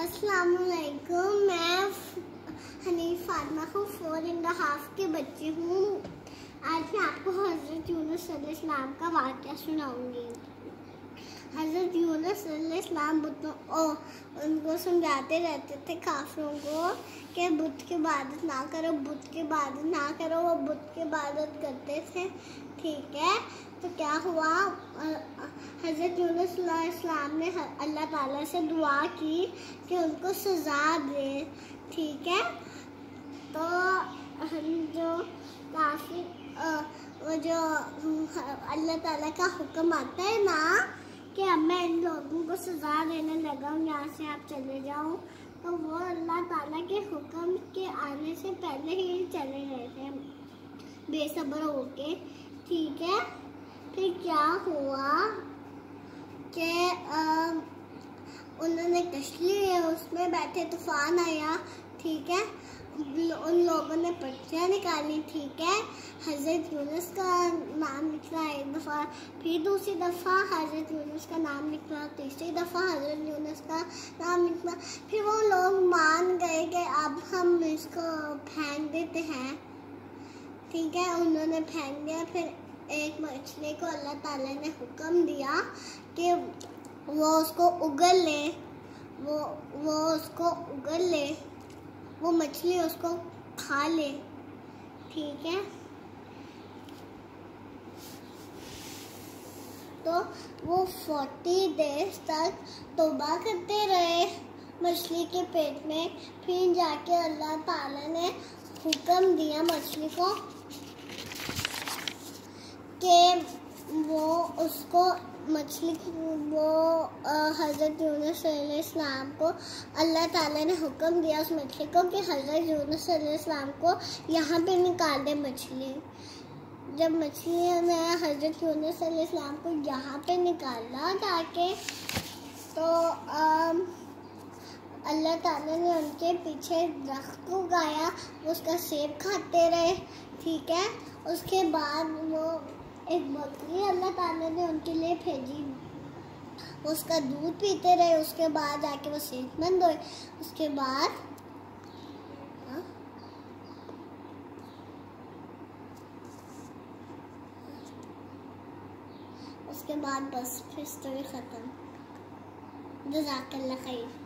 अस्सलामुअलैकुम, मैं Honey Fatima four and half के बच्चे हूँ। आज मैं आपको हज़रत यूनुस अलैहिस्सलाम का वाक़या सुनाऊंगी। हज़रत यूनुस अलैहिस्सलाम बुतों उनको समझाते रहते थे काफिरों को कि बुत की इबादत ना करो, बुत की इबादत ना करो। वो बुत की इबादत करते थे, ठीक है। तो क्या हुआ, हज़रत यूनुस अलैहिस्सलाम ने अल्लाह ताला से दुआ की कि उनको सज़ा दे, ठीक है। तो जो काफ़ी वो जो अल्लाह ताला का हुक्म आता है ना कि अब मैं इन लोगों को सज़ा देने लगा हूँ, यहाँ से आप चले जाओ, तो वो अल्लाह ताला के हुक्म के आने से पहले ही चले गए थे बेसब्र होके, ठीक है। फिर क्या हुआ कि उन्होंने कश्ती ली, उसमें बैठे, तूफान आया, ठीक है। उन लोगों ने पट्टियाँ निकाली, ठीक है। हज़रत यूनुस का नाम निकला एक दफ़ा, फिर दूसरी दफ़ा हज़रत यूनुस का नाम निकला, तीसरी दफ़ा हज़रत यूनुस का नाम निकला। फिर वो लोग मान गए कि अब हम इसको फेंक देते हैं, ठीक है। उन्होंने फेंक दिया। फिर एक मछली को अल्लाह ताला ने हुक्म दिया कि वो उसको उगल ले, वो उसको उगल ले, वो मछली उसको खा ले, ठीक है। तो वो 40 days तक तौबा करते रहे मछली के पेट में। फिर जाके अल्लाह ताला ने हुक्म दिया मछली को कि वो उसको मछली वो हज़रत यूनुस अलैहिस्सलाम को अल्लाह ताला ने हुक्म दिया उस मछली को कि हज़रत यूनुस अलैहिस्सलाम को यहाँ पे निकाल दे मछली। जब मछली ने हज़रत यूनुस अलैहिस्सलाम को यहाँ पे निकाला जाके, तो अल्लाह ताला ने उनके पीछे दरख्त उगाया, उसका सेब खाते रहे, ठीक है। उसके बाद वो एक बकरी अल्लाह ताला ने उनके लिए भेजी, उसका दूध पीते रहे, उसके बाद आके वो सेहतमंद हुए। उसके बाद बस फिर स्टोरी ख़त्म। जज़ाकल्लाह खैर।